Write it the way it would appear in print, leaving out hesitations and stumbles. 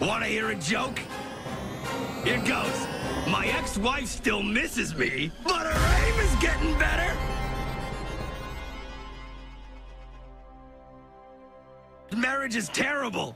Wanna hear a joke? Here goes. My ex-wife still misses me, but her aim is getting better. Marriage is terrible.